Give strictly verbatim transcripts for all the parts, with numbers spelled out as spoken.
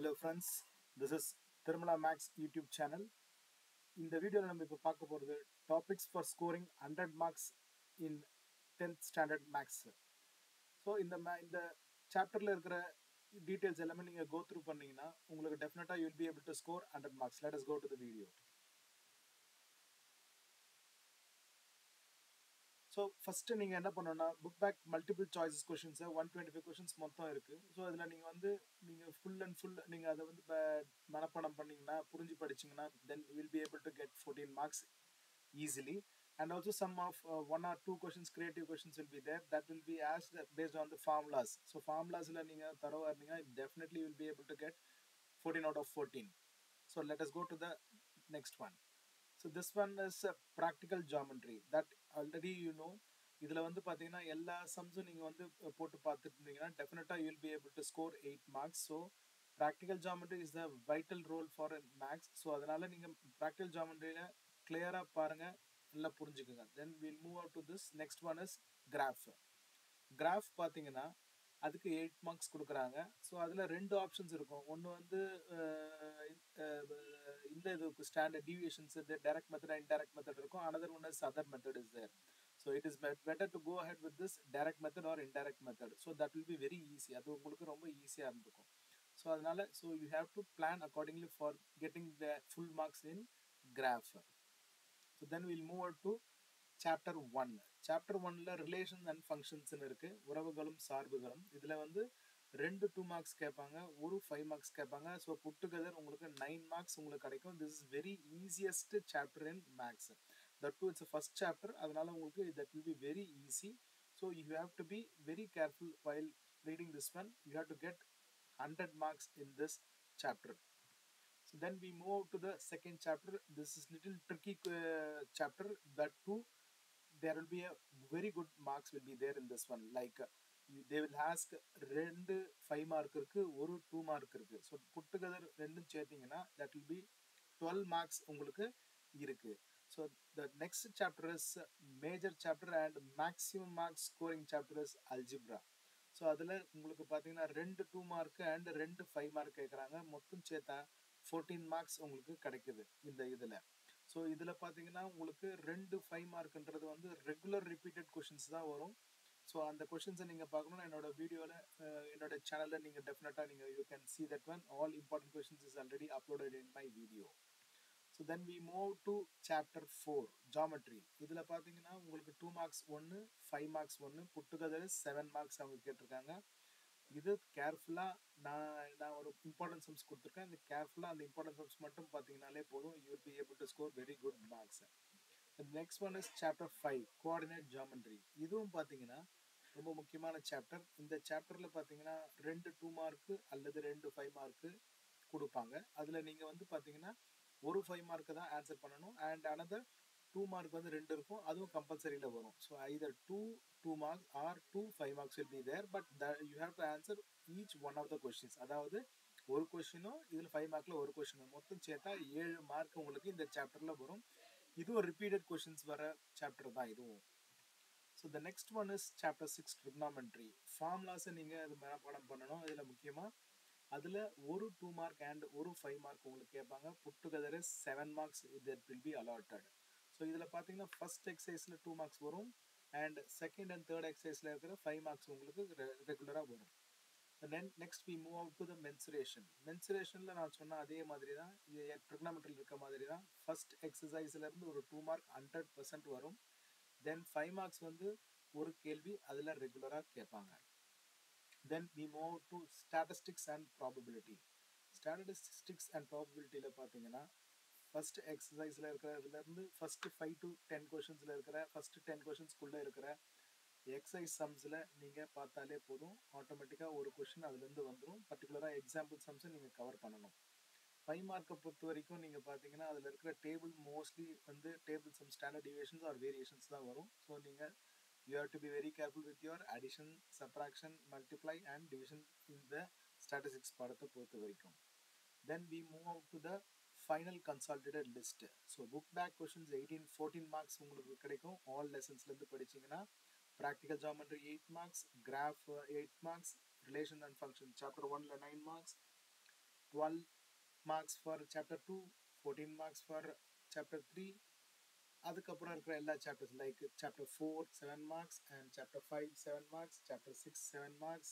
Hello friends, this is Thermala Max YouTube channel. In the video, we will talk about the topics for scoring one hundred marks in tenth standard max. So in the in the chapter details element you go through pannina, definitely you will be able to score one hundred marks. Let us go to the video. So first you enna pannona book back multiple choices questions one hundred twenty-five questions motham irukku. So adula neenga vandu neenga full and full neenga adha vandu manapanam pannina purinji padichingna then you will be able to get fourteen marks easily, and also some of uh, one or two questions creative questions will be there that will be asked based on the formulas. So formulas la neenga tharava irninga definitely you will be able to get fourteen out of fourteen. So let us go to the next one. So this one is a practical geometry that already you know. Idhula vandu pathina ella sums ninga vandu potu paathirundinga definitely you will be able to score eight marks. So practical geometry is the vital role for a max. So adanal ninga practical geometry la clear ah paarenga ella purinjikenga. Then we will move out to this next one is graph. Graph pathina adukku eight marks kudukranga. So adula rendu options irukum, onnu vandu inda idukku standard deviations the direct method and indirect method irukum, another one is other method is there. So it is better to go ahead with this direct method or indirect method, so that will be very easy. Adu ungalku romba easy ah irundukum. So adanal so you have to plan accordingly for getting the full marks in graph. So then we will move on to chapter one. Chapter one la relations and functions nu irukku, uravagalum saarbugalum. Idhila vandu rendu two marks kepanga, oru five marks kepanga. So put together ungalku nine marks ungalku kadaikum. This is very easiest chapter in max. That too it's the first chapter, adanal ungalku that will be very easy. So you have to be very careful while reading this one. You have to get one hundred marks in this chapter. So then we move to the second chapter. This is little tricky uh, chapter. That too there will be a very good marks will be there in this one. Like uh, you, they will ask rendu five mark irukku oru two mark irukku. So put together rendum chetinga that will be twelve marks ungalku irukku. So the next chapter is major chapter and maximum marks scoring chapter is algebra. So adula ungalku pathina rendu two mark and rendu five mark kekranga, motthum cheta fourteen marks ungalku kadaikudhu indha idhila. So idhila pathina ungalku two five mark endradhu vandu regular repeated questions da varum. So and the questions ninga paakanum enoda video la enoda channel la ninga definitely ninga you can see that one. All important questions is already uploaded in my video. So then we move to chapter four geometry. Idhila pathina ungalku two marks one five marks one put together is seven marks avanga ketirukanga. Idu carefully na na oru important sums kudutukken, and carefully and important sums mattum pathinganale podum you will be able to score very good marks. The next one is chapter five coordinate geometry. Idhum pathingana romba mukkiyamaana chapter. Indha chapter la pathingana rendu two mark alladhu rendu five mark kudupanga. Adula neenga vandu pathingana oru five mark da answer pananum and another two mark vandu rendu irukum, adhu compulsory la varum. So either two two marks or two five marks will be there, but that you have to answer each one of the questions. Adavadhu oru question o idhula five mark la oru question mottham cheta seven mark ungalku indha chapter la varum. Idhu repeated questions vara chapter da idhu. So the next one is chapter six trigonometry. Formulas ninga idhu mera padam pananum. Idhula mukkiyama adula oru two mark and oru five mark ungalku kepanga, put together is seven marks that will be allotted. So idhula pathina first exercise la two marks varum, and second and third exercise la irukra five marks ungalku regular ah varum. And then next we move out to the mensuration. Mensuration la naan sonna adhe maadhiri da trigonometry la irukka maadhiri da first exercise la irundhu oru two mark one hundred percent varum, then five marks vandu oru kelvi adula regular ah kepanga. Then we move out to statistics and probability. Statistics and probability la pathina first exercise la irukra adula irundhu first five to ten questions la irukra first ten questions kulla irukra exercise sums la neenga paathale podum automatically oru question adula irundhu vandrum. Particularly example sums neenga cover pananum. five mark pothu varaikum neenga pathina adula irukra table mostly vandu table sum standard deviations or variations da varum. So neenga you have to be very careful with your addition, subtraction, multiply and division in the statistics padatha pothu varaikum. Then we move out to the final consolidated list. So book back questions eighteen fourteen marks ungalku kedaikum. All lessons la irundhu padichingana practical geometry eight marks, graph eight marks, relation and function chapter one la nine marks, twelve marks for chapter two, fourteen marks for chapter three. அதுக்கப்புறம் இருக்கிற எல்லா chapters like chapter four seven marks and chapter five seven marks, chapter six seven marks,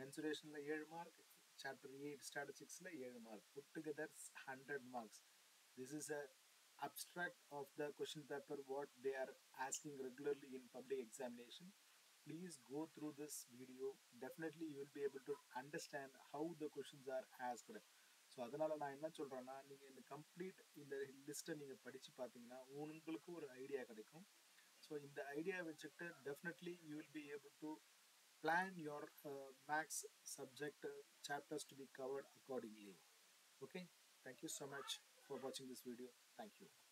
mensuration la seven mark, chapter eight statistics la seven mark, put together one hundred marks. This is a abstract of the question paper what they are asking regularly in public examination. Please go through this video, definitely you will be able to understand how the questions are asked. So அதனால நான் என்ன சொல்றேன்னா, நீங்க இந்த complete இந்த லிஸ்ட நீங்க படிச்சு பாத்தீங்கன்னா உங்களுக்கு ஒரு ஐடியா கிடைக்கும். சோ இந்த ஐடியா வெச்சிட்டு definitely you will be able to plan your uh, max subject uh, chapters to be covered accordingly. Okay, thank you so much for watching this video. Thank you.